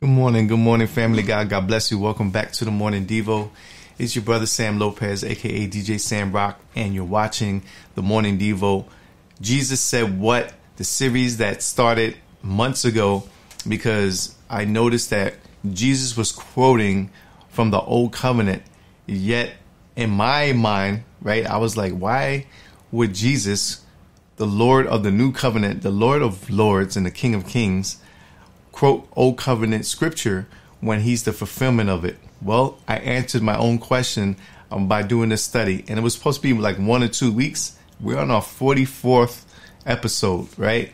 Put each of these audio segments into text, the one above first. Good morning, family God. God bless you. Welcome back to The Morning Devo. It's your brother Sam Lopez, aka DJ Sam Rock, and you're watching The Morning Devo. Jesus Said What? The series that started months ago because I noticed that Jesus was quoting from the Old Covenant. Yet in my mind, right, I was like, why would Jesus, the Lord of the New Covenant, the Lord of Lords and the King of Kings, quote Old Covenant scripture when he's the fulfillment of it? Well, I answered my own question by doing this study, and it was supposed to be like 1 or 2 weeks. We're on our 44th episode, right?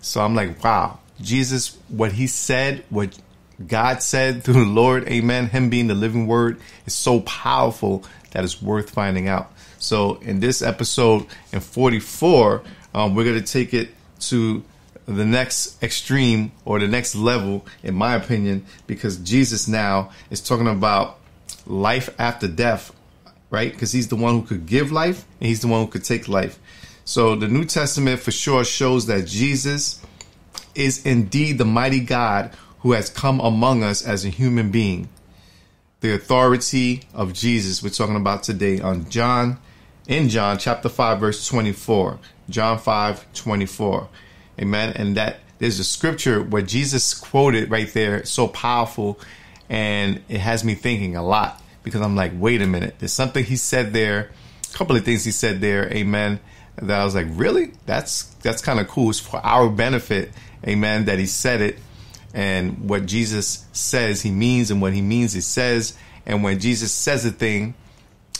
So I'm like, wow, Jesus, what he said, what God said through the Lord, amen, him being the living word, is so powerful that it's worth finding out. So in this episode, in 44, we're going to take it to the next extreme or the next level, in my opinion, because Jesus now is talking about life after death, right? Because he's the one who could give life and he's the one who could take life. So the New Testament for sure shows that Jesus is indeed the mighty God who has come among us as a human being. The authority of Jesus we're talking about today on John chapter 5 verse 24. John 5:24. Amen. And that there's a scripture where Jesus quoted right there, so powerful, and it has me thinking a lot because I'm like, wait a minute, there's something he said there, a couple of things he said there, amen, that I was like, really? That's kind of cool. It's for our benefit, amen, that he said it, and what Jesus says he means, and what he means he says, and when Jesus says a thing,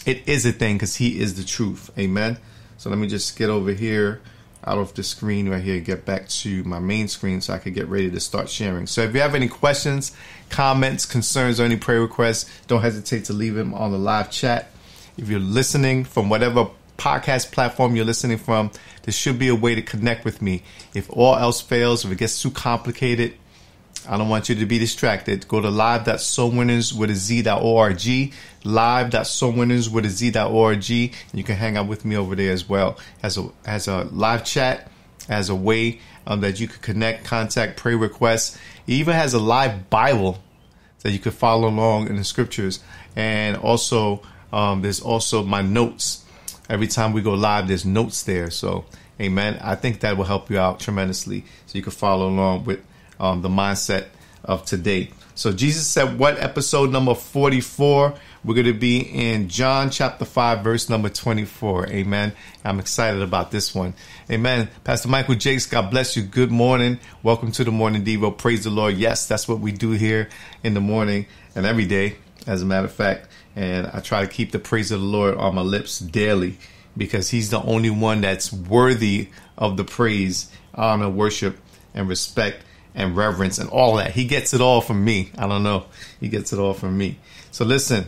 it is a thing because he is the truth, amen. So let me just get over here out of the screen right here, get back to my main screen so I could get ready to start sharing. So if you have any questions, comments, concerns, or any prayer requests, don't hesitate to leave them on the live chat. If you're listening from whatever podcast platform you're listening from, there should be a way to connect with me. If all else fails, if it gets too complicated, I don't want you to be distracted. Go to live.sowinners.org, live.sowinners.org, and you can hang out with me over there as well as a live chat, as a way that you could connect, contact, pray requests. It even has a live Bible that you could follow along in the scriptures, and also there's also my notes. Every time we go live, there's notes there. So, amen. I think that will help you out tremendously, so you can follow along with the mindset of today. So Jesus Said What, episode number 44. We're going to be in John chapter 5 verse number 24. Amen. I'm excited about this one. Amen. Pastor Michael Jakes, God bless you. Good morning. Welcome to The Morning Devo. Praise the Lord. Yes, that's what we do here in the morning and every day, as a matter of fact. And I try to keep the praise of the Lord on my lips daily, because he's the only one that's worthy of the praise, honor, worship, and respect, and reverence, and all that. He gets it all from me. I don't know. He gets it all from me. So listen,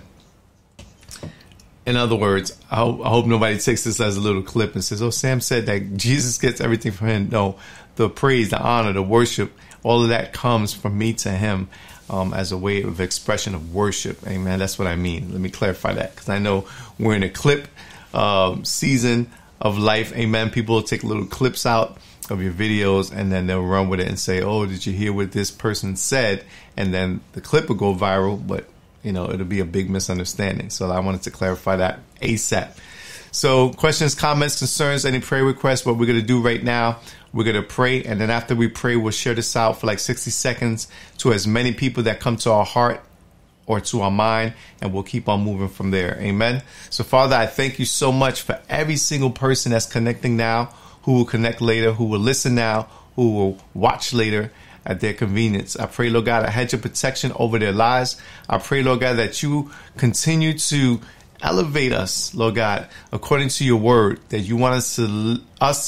in other words, I hope nobody takes this as a little clip and says, oh, Sam said that Jesus gets everything from him. No, the praise, the honor, the worship, all of that comes from me to him as a way of expression of worship. Amen. That's what I mean. Let me clarify that, because I know we're in a clip season of life. Amen. People will take little clips out of your videos, and then they'll run with it and say, oh, did you hear what this person said? And then the clip will go viral, but you know, it'll be a big misunderstanding. So I wanted to clarify that ASAP. So questions, comments, concerns, any prayer requests, what we're going to do right now, we're going to pray, and then after we pray, we'll share this out for like 60 seconds to as many people that come to our heart or to our mind, and we'll keep on moving from there. Amen. So Father, I thank you so much for every single person that's connecting now, who will connect later, who will listen now, who will watch later at their convenience. I pray, Lord God, a hedge of protection over their lives. I pray, Lord God, that you continue to elevate us, Lord God, according to your word, that you want us to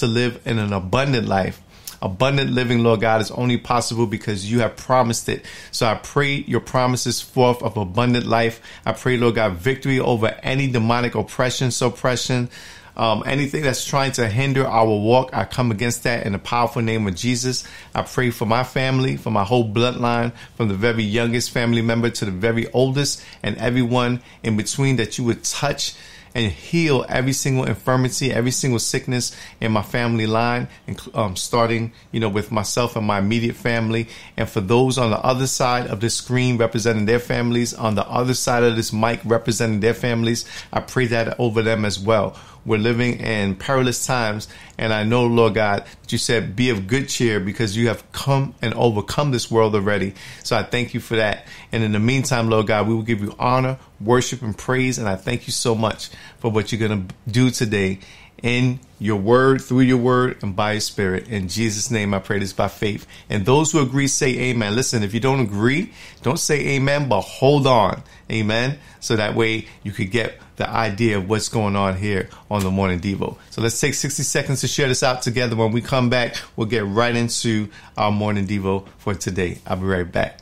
live in an abundant life. Abundant living, Lord God, is only possible because you have promised it. So I pray your promises forth of abundant life. I pray, Lord God, victory over any demonic oppression, suppression, anything that's trying to hinder our walk. I come against that in the powerful name of Jesus. I pray for my family, for my whole bloodline, from the very youngest family member to the very oldest, and everyone in between, that you would touch and heal every single infirmity, every single sickness in my family line, and starting, with myself and my immediate family. And for those on the other side of this screen representing their families, on the other side of this mic representing their families, I pray that over them as well. We're living in perilous times, and I know, Lord God, that you said, be of good cheer because you have come and overcome this world already. So I thank you for that. And in the meantime, Lord God, we will give you honor, worship, and praise. And I thank you so much for what you're going to do today in your word, through your word, and by your spirit. In Jesus' name, I pray this by faith. And those who agree, say amen. Listen, if you don't agree, don't say amen, but hold on. Amen. So that way you could get the idea of what's going on here on The Morning Devo. So let's take 60 seconds to share this out together. When we come back, we'll get right into our Morning Devo for today. I'll be right back.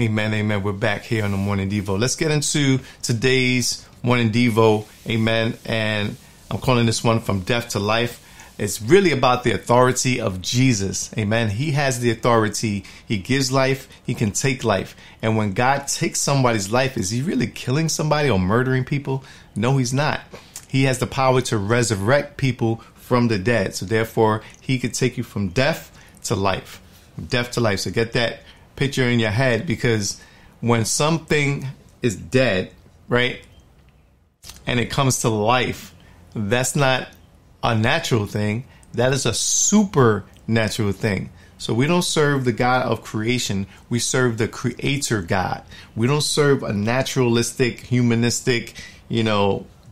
Amen, amen. We're back here on the Morning Devo. Let's get into today's Morning Devo. Amen. And I'm calling this one From Death to Life. It's really about the authority of Jesus. Amen. He has the authority. He gives life. He can take life. And when God takes somebody's life, is he really killing somebody or murdering people? No, he's not. He has the power to resurrect people from the dead. So therefore, he could take you from death to life. From death to life. So get that picture in your head, because when something is dead, right, and it comes to life, that's not a natural thing. That is a supernatural thing. So we don't serve the God of creation. We serve the creator God. We don't serve a naturalistic, humanistic,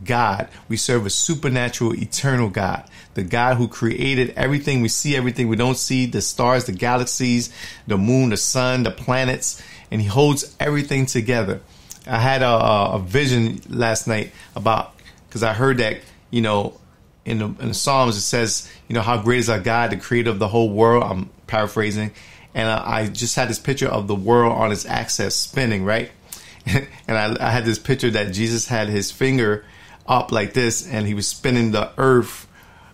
God. We serve a supernatural, eternal God. The God who created everything we see, everything we don't see, the stars, the galaxies, the moon, the sun, the planets, and he holds everything together. I had a vision last night about, because I heard that, in the Psalms it says, how great is our God, the creator of the whole world. I'm paraphrasing. And I just had this picture of the world on its axis spinning, right? And I had this picture that Jesus had his finger up like this, and he was spinning the earth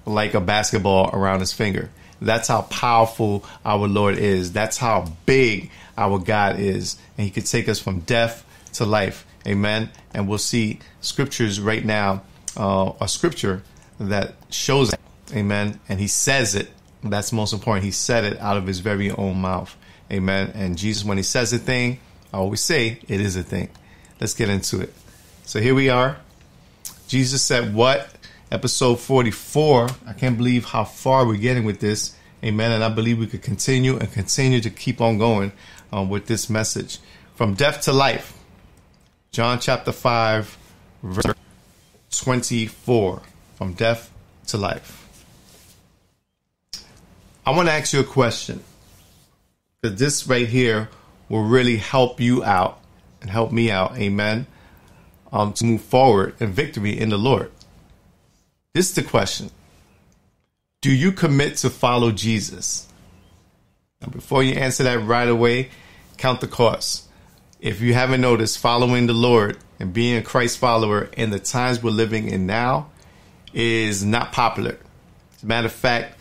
like a basketball around his finger. That's how powerful our Lord is. That's how big our God is. And he could take us from death to life. Amen. And we'll see scriptures right now, a scripture that shows it. Amen. And he says it. That's most important. He said it out of his very own mouth. Amen. And Jesus, when he says a thing, I always say it is a thing. Let's get into it. So here we are. Jesus said what? Episode 44. I can't believe how far we're getting with this. Amen. And I believe we could continue and continue to keep on going with this message. From death to life. John chapter 5, verse 24. From death to life. I want to ask you a question, because this right here will really help you out and help me out. Amen. To move forward in victory in the Lord. This is the question. Do you commit to follow Jesus? Now, before you answer that right away, count the cost. If you haven't noticed, following the Lord and being a Christ follower in the times we're living in now is not popular. As a matter of fact,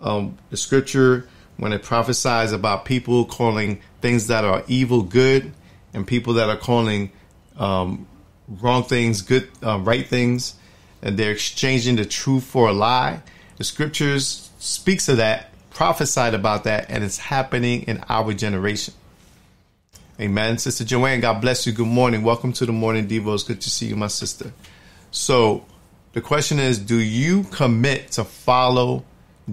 the scripture, when it prophesies about people calling things that are evil good and people that are calling wrong things good, right things, and they're exchanging the truth for a lie. The scriptures speaks of that, prophesied about that, and it's happening in our generation. Amen. Sister Joanne, God bless you. Good morning. Welcome to the Morning Devo. It's good to see you, my sister. So the question is, do you commit to follow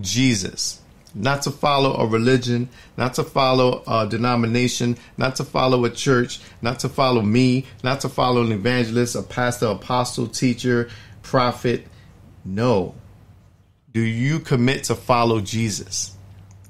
Jesus? Not to follow a religion, not to follow a denomination, not to follow a church, not to follow me, not to follow an evangelist, a pastor, apostle, teacher, prophet. No. Do you commit to follow Jesus?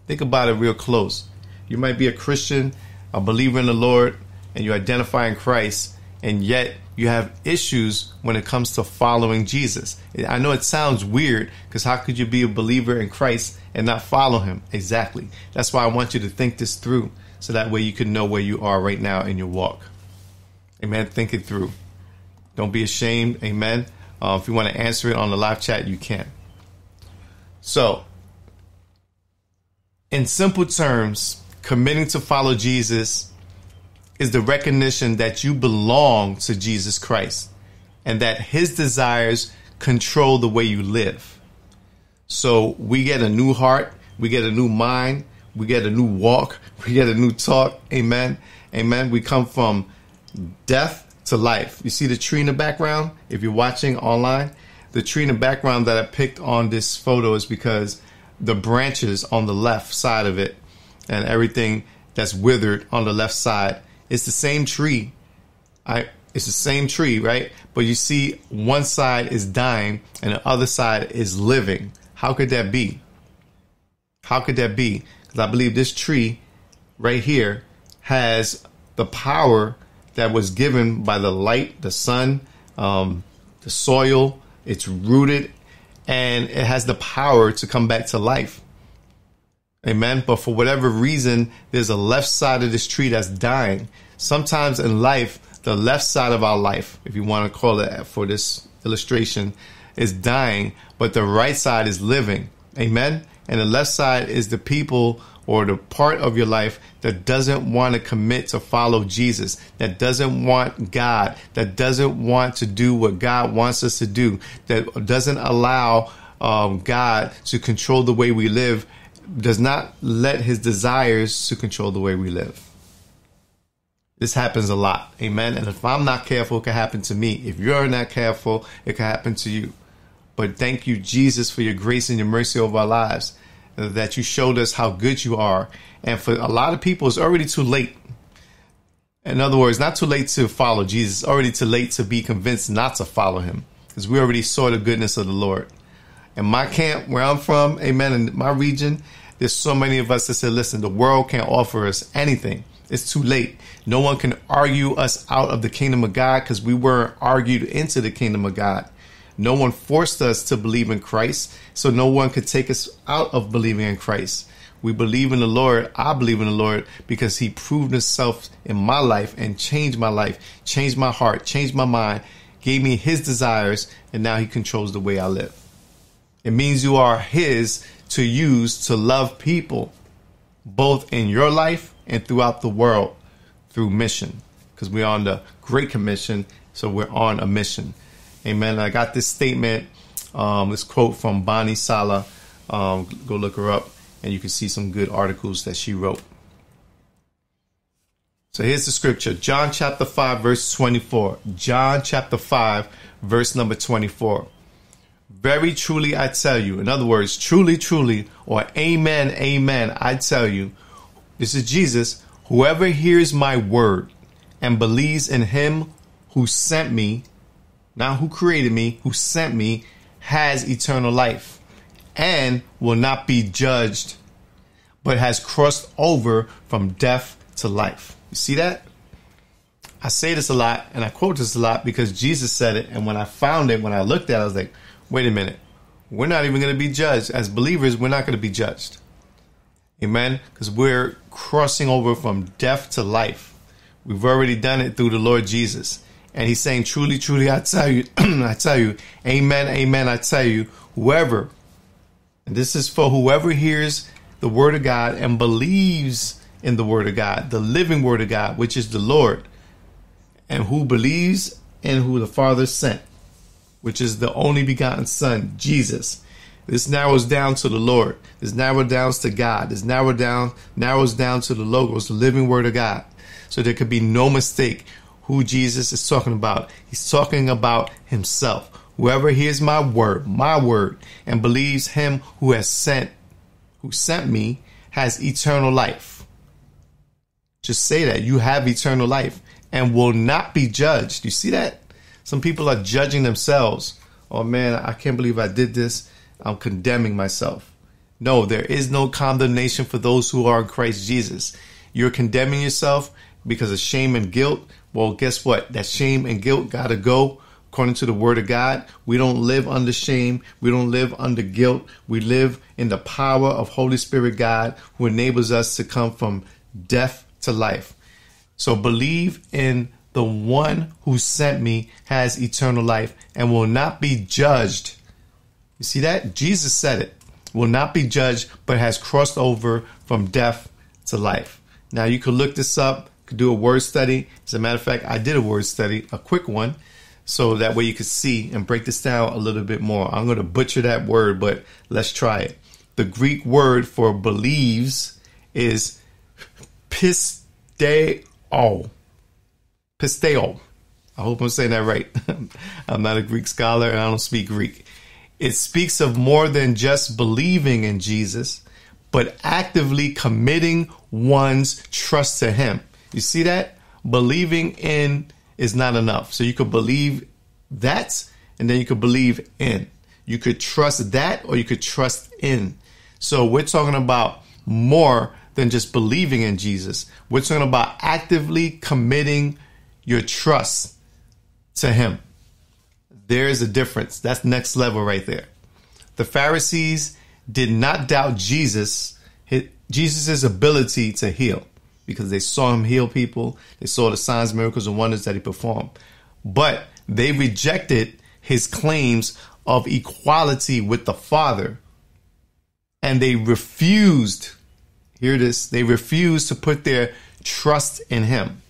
Think about it real close. You might be a Christian, a believer in the Lord, and you identify in Christ, and yet you have issues when it comes to following Jesus. I know it sounds weird, because how could you be a believer in Christ and not follow him? Exactly. That's why I want you to think this through, so that way you can know where you are right now in your walk. Amen. Think it through. Don't be ashamed. Amen. If you want to answer it on the live chat, you can. So, in simple terms, committing to follow Jesus is the recognition that you belong to Jesus Christ and that his desires control the way you live. So we get a new heart, we get a new mind, we get a new walk, we get a new talk. Amen. Amen. We come from death to life. You see the tree in the background? If you're watching online, the tree in the background that I picked on this photo is because the branches on the left side of it and everything that's withered on the left side, it's the same tree. It's the same tree, right? But you see, one side is dying and the other side is living. How could that be? How could that be? Because I believe this tree right here has the power that was given by the light, the sun, the soil. It's rooted and it has the power to come back to life. Amen. But for whatever reason, there's a left side of this tree that's dying. Sometimes in life, the left side of our life, if you want to call it for this illustration, is dying, but the right side is living. Amen. And the left side is the people or the part of your life that doesn't want to commit to follow Jesus, that doesn't want God, that doesn't want to do what God wants us to do, that doesn't allow God to control the way we live, does not let his desires to control the way we live. This happens a lot. Amen. And if I'm not careful, it can happen to me. If you're not careful, it can happen to you. But thank you, Jesus, for your grace and your mercy over our lives, that you showed us how good you are. And for a lot of people, it's already too late. In other words, not too late to follow Jesus. It's already too late to be convinced not to follow him, because we already saw the goodness of the Lord. In my camp, where I'm from, amen, in my region, there's so many of us that said, listen, the world can't offer us anything. It's too late. No one can argue us out of the kingdom of God, because we weren't argued into the kingdom of God. No one forced us to believe in Christ, so no one could take us out of believing in Christ. We believe in the Lord. I believe in the Lord because he proved himself in my life and changed my life, changed my heart, changed my mind, gave me his desires, and now he controls the way I live. It means you are his to use to love people, both in your life and throughout the world through mission, because we're on the Great Commission. So we're on a mission. Amen. I got this statement, this quote from Bonnie Sala. Go look her up and you can see some good articles that she wrote. So here's the scripture, John chapter 5, verse 24, John chapter 5, verse number 24. Very truly, I tell you. In other words, truly, truly, or amen, amen, I tell you. This is Jesus. Whoever hears my word and believes in him who sent me, not who created me, who sent me, has eternal life and will not be judged, but has crossed over from death to life. You see that? I say this a lot and I quote this a lot because Jesus said it. And when I found it, when I looked at it, I was like, wait a minute, we're not even going to be judged. As believers, we're not going to be judged. Amen? Because we're crossing over from death to life. We've already done it through the Lord Jesus. And he's saying, truly, truly, I tell you, I tell you, amen, amen, I tell you, whoever, and this is for whoever hears the word of God and believes in the word of God, the living word of God, which is the Lord, and who believes in who the Father sent, which is the only begotten Son, Jesus. This narrows down to the Lord. This narrows down to God. This narrows down to the Logos, the living word of God. So there could be no mistake who Jesus is talking about. He's talking about himself. Whoever hears my word, and believes him who sent me, has eternal life. Just say that. You have eternal life and will not be judged. You see that? Some people are judging themselves. Oh man, I can't believe I did this. I'm condemning myself. No, there is no condemnation for those who are in Christ Jesus. You're condemning yourself because of shame and guilt. Well, guess what? That shame and guilt got to go according to the word of God. We don't live under shame. We don't live under guilt. We live in the power of Holy Spirit God, who enables us to come from death to life. So believe in the one who sent me, has eternal life and will not be judged. You see that? Jesus said it. Will not be judged, but has crossed over from death to life. Now you could look this up, could do a word study. As a matter of fact, I did a word study, a quick one, so that way you could see and break this down a little bit more. I'm going to butcher that word, but let's try it. The Greek word for believes is pisteo. Pisteo. I hope I'm saying that right. I'm not a Greek scholar and I don't speak Greek. It speaks of more than just believing in Jesus, but actively committing one's trust to him. You see that? Believing in is not enough. So you could believe that, and then you could believe in. You could trust that, or you could trust in. So we're talking about more than just believing in Jesus. We're talking about actively committing your trust to him. There is a difference. That's next level right there. The Pharisees did not doubt Jesus' ability to heal, because they saw him heal people. They saw the signs, miracles, and wonders that he performed. But they rejected his claims of equality with the Father. And they refused, hear this, they refused to put their trust in him.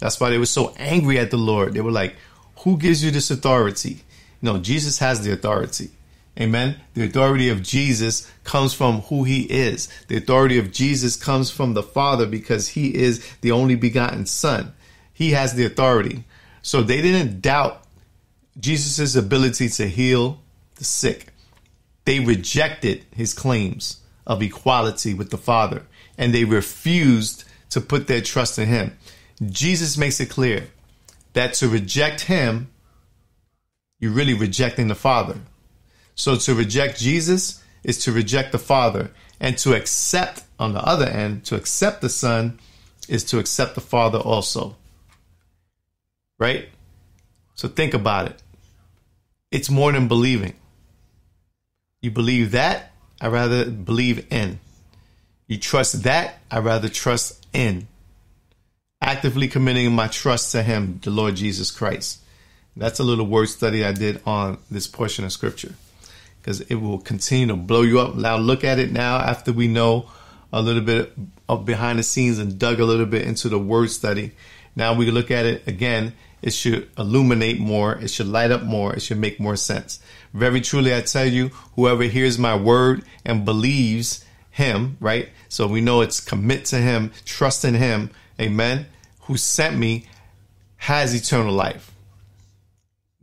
That's why they were so angry at the Lord. They were like, who gives you this authority? No, Jesus has the authority. Amen. The authority of Jesus comes from who he is. The authority of Jesus comes from the Father, because he is the only begotten Son. He has the authority. So they didn't doubt Jesus' ability to heal the sick. They rejected his claims of equality with the Father, and they refused to put their trust in him. Jesus makes it clear that to reject him, you're really rejecting the Father. So to reject Jesus is to reject the Father. And to accept, on the other end, to accept the Son is to accept the Father also. Right? So think about it. It's more than believing. You believe that, I rather believe in. You trust that, I rather trust in. Actively committing my trust to him, the Lord Jesus Christ. That's a little word study I did on this portion of scripture, because it will continue to blow you up. Now look at it now, after we know a little bit of behind the scenes and dug a little bit into the word study. Now we look at it again. It should illuminate more. It should light up more. It should make more sense. Very truly, I tell you, whoever hears my word and believes him, right? So we know it's commit to him, trust in him. Amen. Who sent me has eternal life.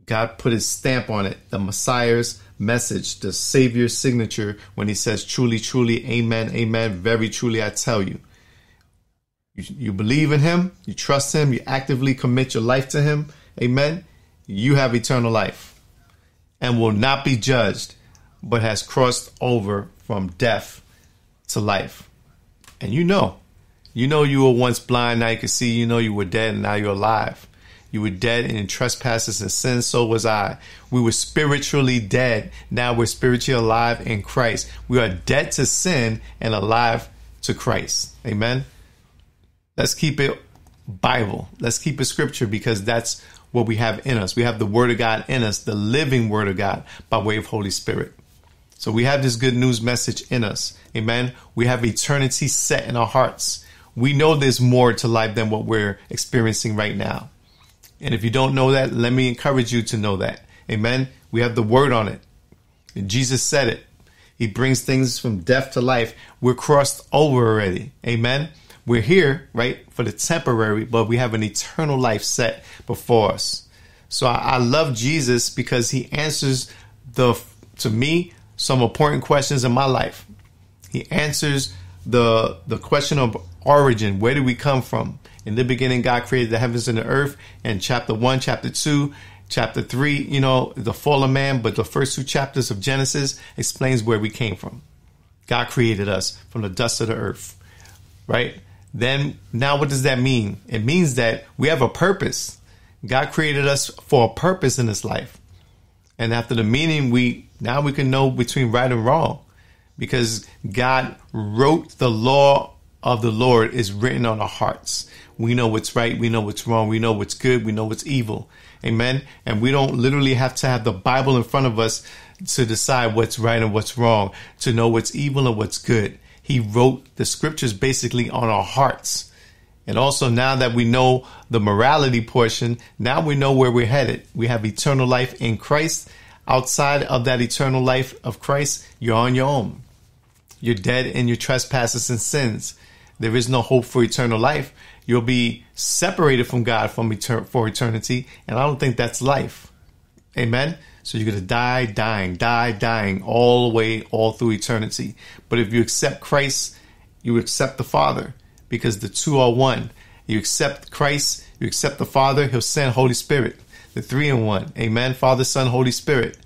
God put his stamp on it. The Messiah's message, the Savior's signature, when he says, truly, truly, amen, amen. Very truly, I tell you. You believe in him. You trust him. You actively commit your life to him. Amen. You have eternal life and will not be judged, but has crossed over from death to life. And you know. You know you were once blind, now you can see. You know you were dead, and now you're alive. You were dead in trespasses and sins, so was I. We were spiritually dead, now we're spiritually alive in Christ. We are dead to sin and alive to Christ. Amen? Let's keep it Bible. Let's keep it scripture, because that's what we have in us. We have the word of God in us, the living word of God by way of Holy Spirit. So we have this good news message in us. Amen? We have eternity set in our hearts. We know there's more to life than what we're experiencing right now. And if you don't know that, let me encourage you to know that. Amen. We have the word on it. And Jesus said it. He brings things from death to life. We're crossed over already. Amen. We're here, right, for the temporary, but we have an eternal life set before us. So I love Jesus because he answers, to me, some important questions in my life. He answers the question of origin. Where do we come from? In the beginning, God created the heavens and the earth. And chapter 1, chapter 2, chapter 3, you know, the fall of man. But the first two chapters of Genesis explains where we came from. God created us from the dust of the earth, right? Then now what does that mean? It means that we have a purpose. God created us for a purpose in this life. And after the meaning, now we can know between right and wrong, because God wrote the law of the Lord is written on our hearts. We know what's right. We know what's wrong. We know what's good. We know what's evil. Amen. And we don't literally have to have the Bible in front of us to decide what's right and what's wrong, to know what's evil and what's good. He wrote the scriptures basically on our hearts. And also now that we know the morality portion, now we know where we're headed. We have eternal life in Christ. Outside of that eternal life of Christ, you're on your own. You're dead in your trespasses and sins. There is no hope for eternal life. You'll be separated from God for eternity. And I don't think that's life. Amen. So you're going to die dying all the way, all through eternity. But if you accept Christ, you accept the Father, because the two are one. You accept Christ, you accept the Father, he'll send Holy Spirit, the three in one. Amen. Father, Son, Holy Spirit.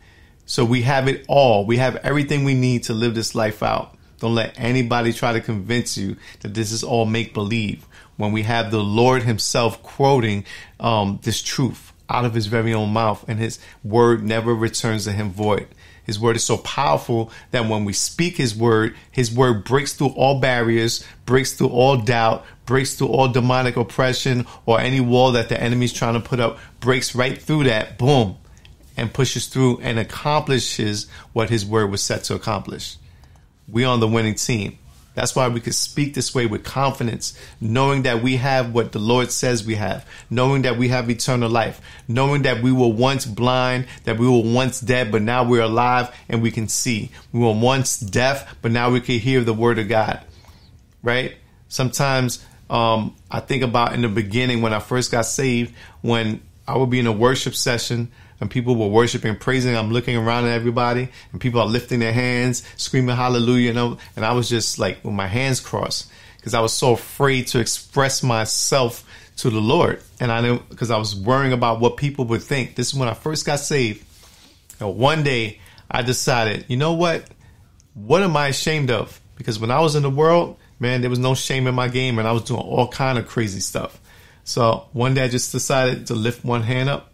So we have it all. We have everything we need to live this life out. Don't let anybody try to convince you that this is all make-believe, when we have the Lord himself quoting this truth out of his very own mouth, and his word never returns to him void. His word is so powerful that when we speak his word breaks through all barriers, breaks through all doubt, breaks through all demonic oppression or any wall that the enemy's trying to put up, breaks right through that, boom, and pushes through and accomplishes what his word was set to accomplish. We're on the winning team. That's why we could speak this way with confidence, knowing that we have what the Lord says we have, knowing that we have eternal life, knowing that we were once blind, that we were once dead, but now we're alive and we can see. We were once deaf, but now we can hear the word of God, right? Sometimes I think about in the beginning when I first got saved, when I would be in a worship session and people were worshiping, praising. I'm looking around at everybody and people are lifting their hands, screaming hallelujah. And I was just like with my hands crossed, because I was so afraid to express myself to the Lord. And I knew, because I was worrying about what people would think. This is when I first got saved. And one day I decided, you know what? What am I ashamed of? Because when I was in the world, man, there was no shame in my game and I was doing all kind of crazy stuff. So one day I just decided to lift one hand up.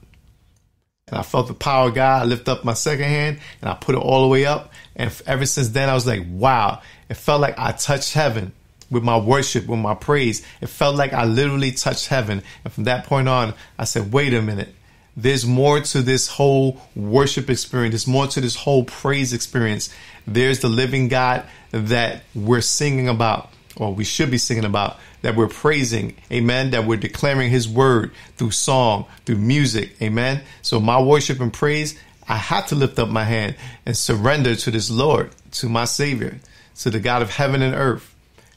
And I felt the power of God. I lift up my second hand and I put it all the way up. And ever since then, I was like, wow, it felt like I touched heaven with my worship, with my praise. It felt like I literally touched heaven. And from that point on, I said, wait a minute. There's more to this whole worship experience. There's more to this whole praise experience. There's the living God that we're singing about, or we should be singing about, that we're praising, amen, that we're declaring his word through song, through music, amen. So my worship and praise, I have to lift up my hand and surrender to this Lord, to my Savior, to the God of heaven and earth.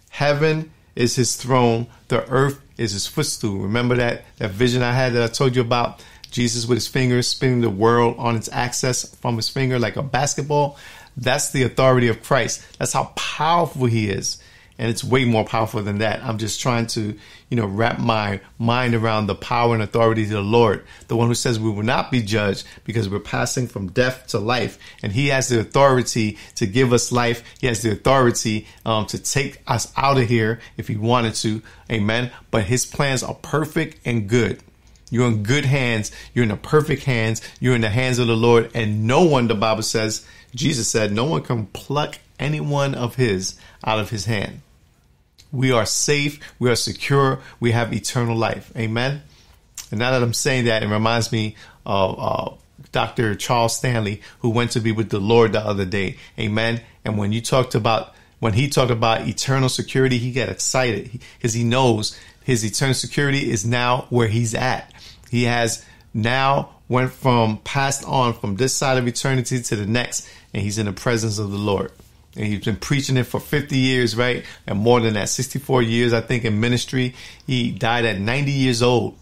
Heaven is his throne. The earth is his footstool. Remember that vision I had that I told you about? Jesus with his fingers spinning the world on its axis from his finger like a basketball. That's the authority of Christ. That's how powerful he is. And it's way more powerful than that. I'm just trying to, wrap my mind around the power and authority of the Lord, the one who says we will not be judged because we're passing from death to life. And he has the authority to give us life. He has the authority to take us out of here if he wanted to. Amen. But his plans are perfect and good. You're in good hands. You're in the perfect hands. You're in the hands of the Lord. And no one, the Bible says, Jesus said, no one can pluck any one of his out of his hand. We are safe. We are secure. We have eternal life. Amen. And now that I'm saying that, it reminds me of Dr. Charles Stanley, who went to be with the Lord the other day. Amen. And when he talked about eternal security, he got excited because he knows his eternal security is now where he's at. He has now went from passed on from this side of eternity to the next, and he's in the presence of the Lord. And he's been preaching it for 50 years, right? And more than that, 64 years, I think, in ministry. He died at 90 years old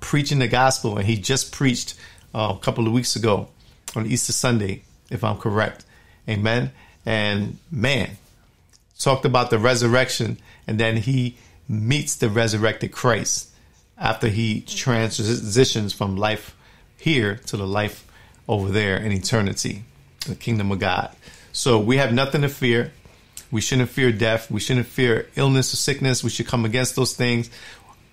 preaching the gospel. And he just preached a couple of weeks ago on Easter Sunday, if I'm correct. Amen. And man, talked about the resurrection. And then he meets the resurrected Christ after he transitions from life here to the life over there in eternity, the kingdom of God. So we have nothing to fear. We shouldn't fear death. We shouldn't fear illness or sickness. We should come against those things.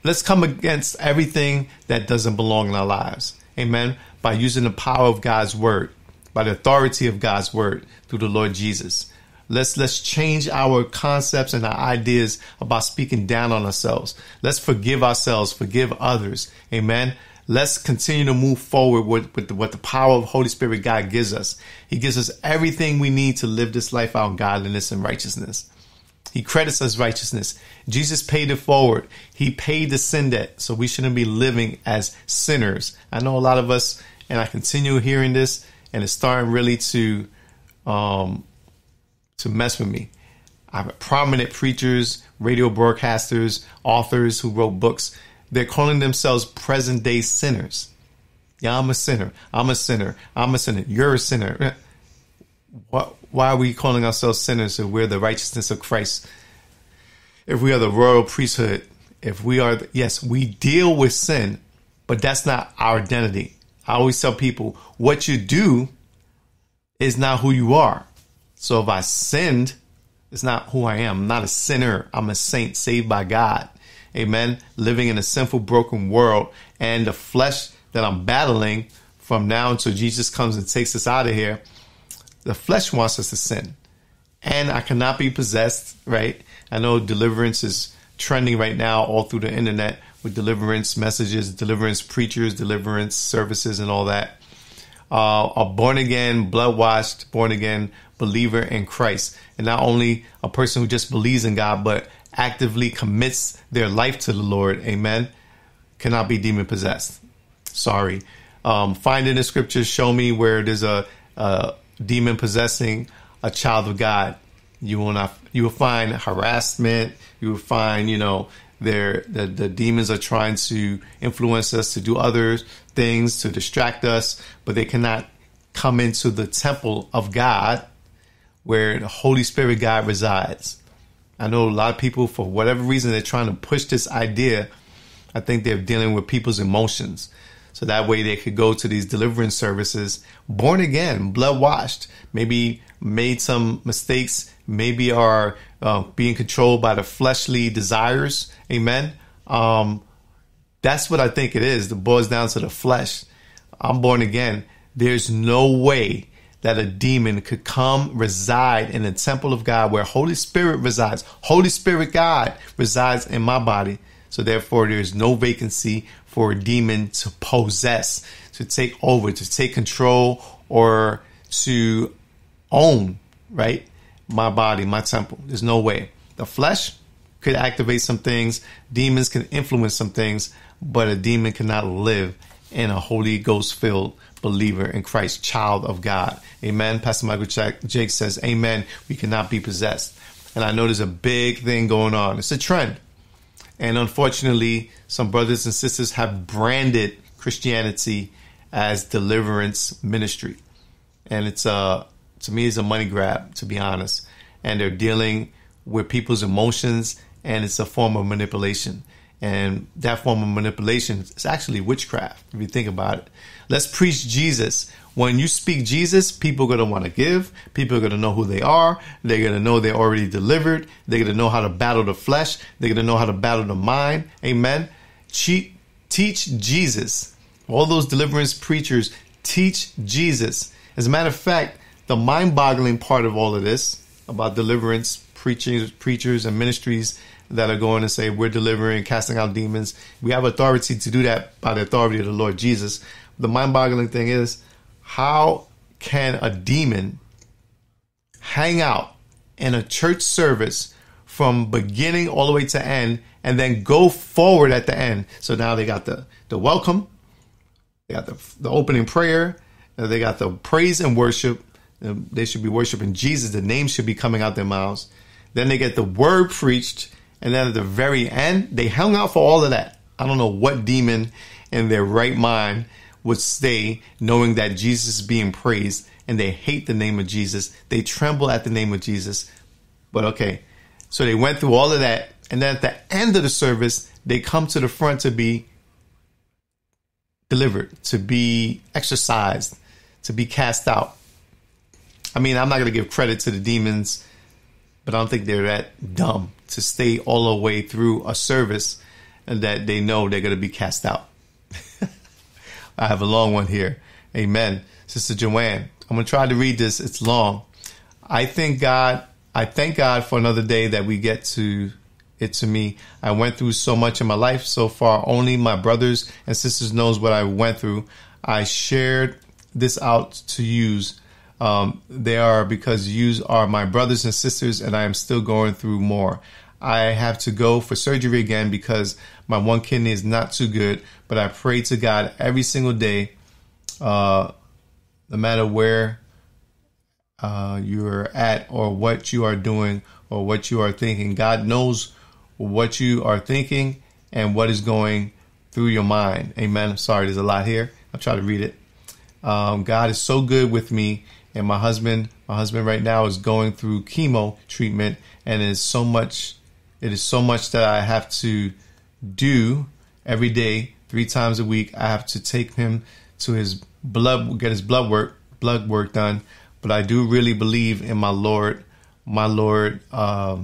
Let's come against everything that doesn't belong in our lives. Amen. By using the power of God's word, by the authority of God's word through the Lord Jesus. Let's change our concepts and our ideas about speaking down on ourselves. Let's forgive ourselves, forgive others. Amen. Let's continue to move forward with what the power of Holy Spirit God gives us. He gives us everything we need to live this life out in godliness and righteousness. He credits us righteousness. Jesus paid it forward. He paid the sin debt, so we shouldn't be living as sinners. I know a lot of us, and I continue hearing this, and it's starting really to mess with me. I have prominent preachers, radio broadcasters, authors who wrote books. They're calling themselves present day sinners. Yeah, I'm a sinner. I'm a sinner. I'm a sinner. You're a sinner. What? Why are we calling ourselves sinners if we're the righteousness of Christ? If we are the royal priesthood, if we are, yes, we deal with sin, but that's not our identity. I always tell people what you do is not who you are. So if I sinned, it's not who I am. I'm not a sinner. I'm a saint saved by God. Amen. Living in a sinful, broken world, and the flesh that I'm battling from now until Jesus comes and takes us out of here. The flesh wants us to sin, and I cannot be possessed. Right. I know deliverance is trending right now all through the internet with deliverance messages, deliverance preachers, deliverance services and all that. A born again, blood washed, born again believer in Christ. And not only a person who just believes in God, but actively commits their life to the Lord. Amen. Cannot be demon possessed. Sorry. Find in the scriptures, show me where there's a demon possessing a child of God. You will find harassment. You will find, you know, the demons are trying to influence us to do other things, to distract us, but they cannot come into the temple of God where the Holy Spirit God resides. I know a lot of people, for whatever reason, they're trying to push this idea. I think they're dealing with people's emotions. So that way they could go to these deliverance services, born again, blood washed, maybe made some mistakes, maybe are being controlled by the fleshly desires. Amen. That's what I think it is. It boils down to the flesh. I'm born again. There's no way that a demon could come reside in the temple of God where Holy Spirit resides. Holy Spirit God resides in my body. So therefore, there is no vacancy for a demon to possess, to take over, to take control, or to own, right? My body, my temple. There's no way. The flesh could activate some things. Demons can influence some things, but a demon cannot live in a Holy Ghost filled believer in Christ, child of God. Amen. Pastor Michael Jakes says, amen. We cannot be possessed. And I know there's a big thing going on. It's a trend. And unfortunately, some brothers and sisters have branded Christianity as deliverance ministry. And it's to me, it's a money grab, to be honest. And they're dealing with people's emotions, and it's a form of manipulation. And that form of manipulation is actually witchcraft, if you think about it. Let's preach Jesus. When you speak Jesus, people are going to want to give. People are going to know who they are. They're going to know they're already delivered. They're going to know how to battle the flesh. They're going to know how to battle the mind. Amen. Teach Jesus. All those deliverance preachers teach Jesus. As a matter of fact, the mind-boggling part of all of this about deliverance preachers and ministries that are going to say we're delivering, casting out demons. We have authority to do that by the authority of the Lord Jesus. The mind-boggling thing is, how can a demon hang out in a church service from beginning all the way to end and then go forward at the end? So now they got the welcome, they got the opening prayer, they got the praise and worship, They should be worshiping Jesus. The name should be coming out their mouths. Then they get the word preached. And then at the very end, they hung out for all of that. I don't know what demon in their right mind would stay knowing that Jesus is being praised and they hate the name of Jesus. They tremble at the name of Jesus. But okay, so they went through all of that. And then at the end of the service, they come to the front to be delivered, to be exorcised, to be cast out. I mean, I'm not going to give credit to the demons, but I don't think they're that dumb to stay all the way through a service and that they know they're going to be cast out. I have a long one here. Amen. Sister Joanne, I'm going to try to read this. It's long. I thank God for another day that we get to it to me. I went through so much in my life so far. Only my brothers and sisters knows what I went through. I shared this out to use. They are because yous are my brothers and sisters, and I am still going through more. I have to go for surgery again because my one kidney is not too good, but I pray to God every single day, no matter where you're at or what you are doing or what you are thinking. God knows what you are thinking and what is going through your mind. Amen. I'm sorry, there's a lot here. I'll try to read it. God is so good with me. And my husband right now is going through chemo treatment, and it is so much that I have to do every day, 3 times a week. I have to take him to get his blood work done. But I do really believe in my Lord. I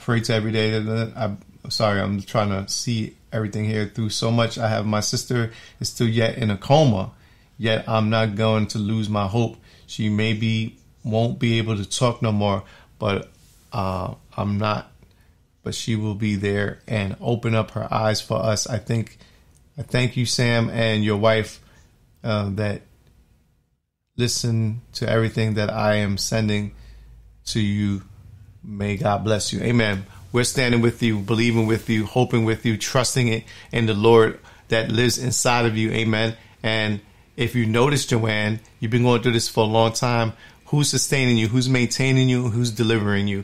pray to every day. I'm sorry, I'm trying to see everything here. Through so much, I have my sister is still yet in a coma. Yet I'm not going to lose my hope. She maybe won't be able to talk no more, but she will be there and open up her eyes for us. I thank you, Sam, and your wife that listen to everything that I am sending to you. May God bless you. Amen. We're standing with you, believing with you, hoping with you, trusting it in the Lord that lives inside of you. Amen. And if you notice, Joanne, you've been going through this for a long time. Who's sustaining you? Who's maintaining you? Who's delivering you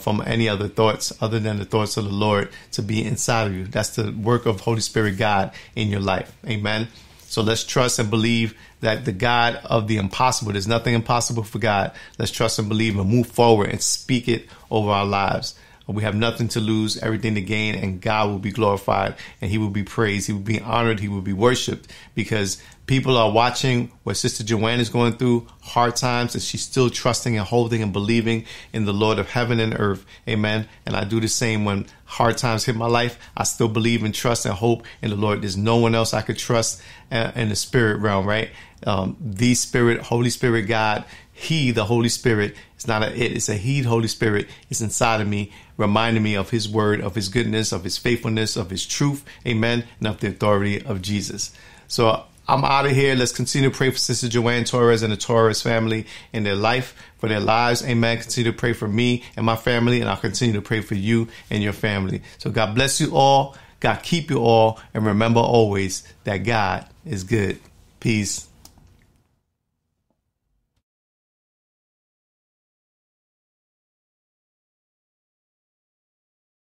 from any other thoughts other than the thoughts of the Lord to be inside of you? That's the work of Holy Spirit God in your life. Amen. So let's trust and believe that the God of the impossible, there's nothing impossible for God. Let's trust and believe and move forward and speak it over our lives. We have nothing to lose, everything to gain, and God will be glorified, and he will be praised. He will be honored. He will be worshiped, because people are watching what Sister Joanne is going through, hard times, and she's still trusting and holding and believing in the Lord of heaven and earth. Amen. And I do the same when hard times hit my life. I still believe and trust and hope in the Lord. There's no one else I could trust in the spirit realm, right? The Spirit, Holy Spirit, God. He, the Holy Spirit, it's not an it, it's a he, the Holy Spirit is inside of me, reminding me of his word, of his goodness, of his faithfulness, of his truth, amen, and of the authority of Jesus. So I'm out of here. Let's continue to pray for Sister Joanne Torres and the Torres family in their life, for their lives, amen. Continue to pray for me and my family, and I'll continue to pray for you and your family. So God bless you all, God keep you all, and remember always that God is good. Peace.